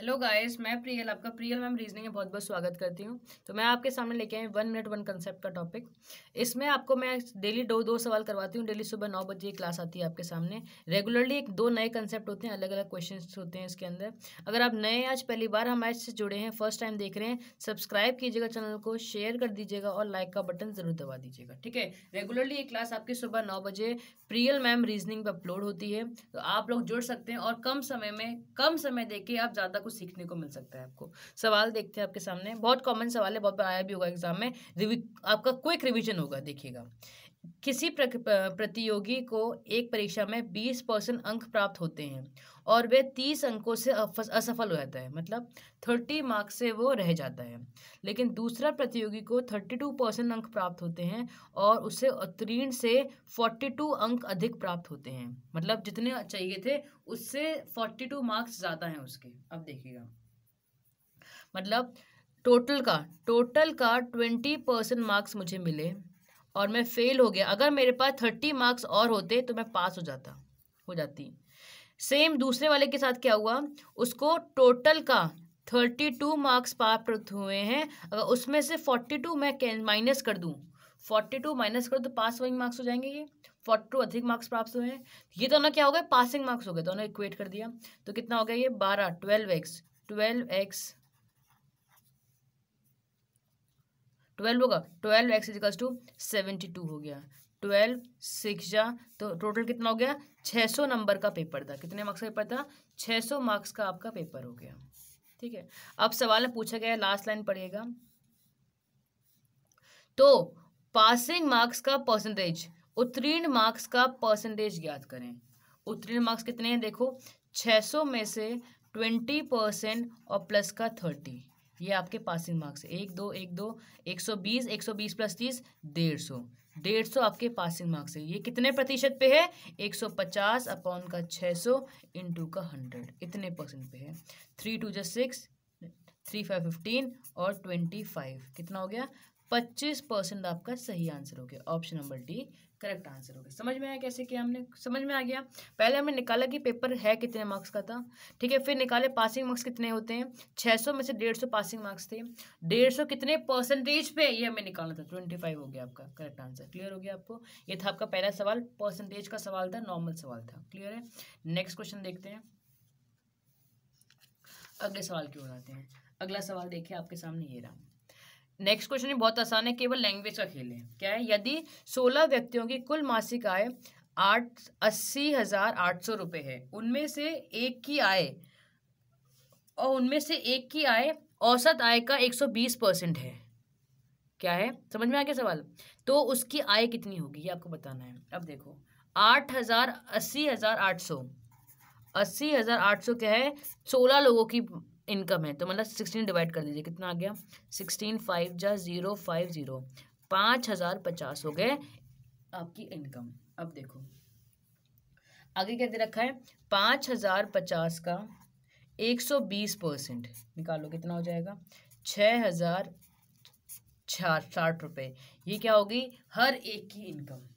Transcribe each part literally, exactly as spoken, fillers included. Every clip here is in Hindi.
हेलो गाइस, मैं प्रियल, आपका प्रियल मैम रीजनिंग में बहुत बहुत स्वागत करती हूँ। तो मैं आपके सामने लेके आई वन मिनट वन कंसेप्ट का टॉपिक। इसमें आपको मैं डेली दो दो सवाल करवाती हूँ। डेली सुबह नौ बजे क्लास आती है आपके सामने। रेगुलरली एक दो नए कंसेप्ट होते हैं, अलग अलग क्वेश्चंस होते हैं इसके अंदर। अगर आप नए आज पहली बार हमारे से जुड़े हैं, फर्स्ट टाइम देख रहे हैं, सब्सक्राइब कीजिएगा चैनल को, शेयर कर दीजिएगा और लाइक का बटन ज़रूर दबा दीजिएगा, ठीक है। रेगुलरली एक क्लास आपकी सुबह नौ बजे प्रियल मैम रीजनिंग पर अपलोड होती है, तो आप लोग जुड़ सकते हैं और कम समय में कम समय दे के आप ज़्यादा कुछ सीखने को मिल सकता है आपको। सवाल देखते हैं आपके सामने, बहुत कॉमन सवाल है, बहुत बार आया भी होगा एग्जाम में। आपका क्विक रिवीजन होगा, देखिएगा। किसी प्रतियोगी को एक परीक्षा में बीस परसेंट अंक प्राप्त होते हैं और वे तीस अंकों से असफल हो जाता है, मतलब तीस मार्क्स से वो रह जाता है। लेकिन दूसरा प्रतियोगी को बत्तीस परसेंट अंक प्राप्त होते हैं और उसे उत्तीर्ण से बयालीस अंक अधिक प्राप्त होते हैं, मतलब जितने चाहिए थे उससे बयालीस मार्क्स ज़्यादा हैं उसके। अब देखिएगा, मतलब टोटल का टोटल का बीस परसेंट मार्क्स मुझे मिले और मैं फेल हो गया। अगर मेरे पास तीस मार्क्स और होते तो मैं पास हो जाता हो जाती सेम दूसरे वाले के साथ क्या हुआ, उसको टोटल का बत्तीस मार्क्स प्राप्त हुए हैं। अगर उसमें से बयालीस मैं माइनस कर दूं, बयालीस माइनस कर दूं तो पास वही मार्क्स हो जाएंगे। ये बयालीस अधिक मार्क्स प्राप्त हुए हैं, ये दोनों क्या हो गए, पासिंग मार्क्स हो गए। दोनों इक्वेट कर दिया तो कितना हो गया, ये बारह twelve x twelve x twelve होगा, twelve x equals two seventy two हो गया। ट्वेल्व सिक्स जा तो टोटल कितना हो गया, छः सौ नंबर का पेपर था। कितने मार्क्स का पेपर था, छः सौ मार्क्स का आपका पेपर हो गया, ठीक है। अब सवाल में पूछा गया, लास्ट लाइन पढ़िएगा, तो पासिंग मार्क्स का परसेंटेज, उत्तीर्ण मार्क्स का परसेंटेज ज्ञात करें। उत्तीर्ण मार्क्स कितने हैं, देखो छः सौ में से ट्वेंटी परसेंट और प्लस का थर्टी, ये आपके पासिंग मार्क्स है। एक दो एक दो एक सौ बीस एक सौ बीस प्लस तीस डेढ़ सौ डेढ़ सौ आपके पासिंग मार्क्स है। ये कितने प्रतिशत पे है, एक सौ पचास अपॉन का छः सौ इंटू का हंड्रेड, इतने परसेंट पे है। Three two just six, three five fifteen और ट्वेंटी फाइव कितना हो गया, पच्चीस परसेंट आपका सही आंसर हो गया। Option number D correct answer हो गया। समझ में आया कैसे किया हमने, समझ में आ गया। पहले हमने निकाला कि पेपर है कितने मार्क्स का था, ठीक है। फिर निकाले पासिंग मार्क्स कितने होते हैं, छह सौ में से डेढ़ सौ पासिंग मार्क्स थे, डेढ़ सौ कितने परसेंटेज पे, ये हमें निकालना था। पच्चीस हो गया आपका करेक्ट आंसर। क्लियर हो गया आपको, ये था आपका पहला सवाल, परसेंटेज का सवाल था, नॉर्मल सवाल था। क्लियर है, नेक्स्ट क्वेश्चन देखते हैं, अगले सवाल की ओर आते हैं। अगला सवाल देखिए आपके सामने, ये रहा। नेक्स्ट क्वेश्चन ये बहुत आसान है, केवल लैंग्वेज का खेल है। क्या है, यदि सोलह व्यक्तियों की कुल मासिक आय आठ अस्सी हजार आठ सौ रुपये है, उनमें से एक की आय और उनमें से एक की आय औसत आय का एक सौ बीस परसेंट है। क्या है, समझ में आ गया सवाल, तो उसकी आय कितनी होगी ये आपको बताना है। अब देखो, आठ हजार अस्सी हजार आठ सौ अस्सी हजार आठ सौ क्या है, सोलह लोगों की इनकम है, तो मतलब सिक्सटीन डिवाइड कर दीजिए, कितना आ गया, सिक्सटीन फाइव जा जीरो फाइव जीरो, पाँच हज़ार पचास हो गए आपकी इनकम। अब देखो आगे क्या दे रखा है, पाँच हज़ार पचास का एक सौ बीस परसेंट निकालो, कितना हो जाएगा, छः हज़ार साठ रुपये। ये क्या होगी, हर एक की इनकम,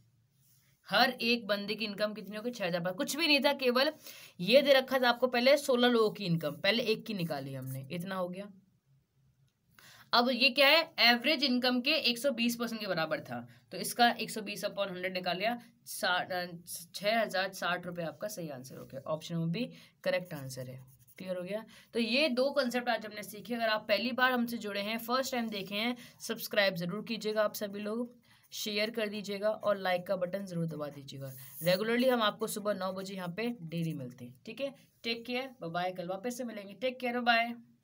हर एक बंदे की इनकम कितनी होगी, छः हज़ार। कुछ भी नहीं था, केवल ये दे रखा था आपको पहले सोलह लोगों की इनकम, पहले एक की निकाली हमने, इतना हो गया। अब ये क्या है, एवरेज इनकम के एक सौ बीस परसेंट के बराबर था, तो इसका एक सौ बीस अपॉन हंड्रेड निकाल लिया, छः हज़ार साठ रुपये आपका सही आंसर हो गया। ऑप्शन बी करेक्ट आंसर है। क्लियर हो गया। तो ये दो कंसेप्ट आज हमने सीखे। अगर आप पहली बार हमसे जुड़े हैं, फर्स्ट टाइम देखे हैं, सब्सक्राइब ज़रूर कीजिएगा आप सभी लोग, शेयर कर दीजिएगा और लाइक का बटन ज़रूर दबा दीजिएगा। रेगुलरली हम आपको सुबह नौ बजे यहाँ पे डेली मिलते हैं, ठीक है। टेक केयर, बाय बाय, कल वापस से मिलेंगे। Take care, bye bye.